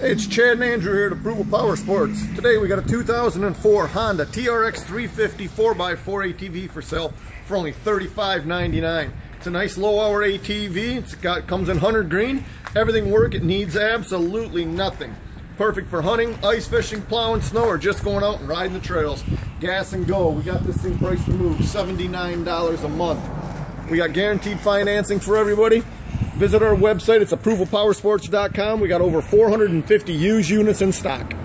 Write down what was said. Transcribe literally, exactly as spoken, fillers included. Hey, it's Chad and Andrew here at Approval Power Sports. Today we got a two thousand four Honda T R X three fifty four by four A T V for sale for only thirty-five ninety-nine. It's a nice low hour A T V. It's got comes in hunter green. Everything work. It needs absolutely nothing. Perfect for hunting, ice fishing, plowing snow, or just going out and riding the trails. Gas and go. We got this thing priced to move seventy-nine dollars a month. We got guaranteed financing for everybody. Visit our website, it's approval power sports dot com. We got over four hundred fifty used units in stock.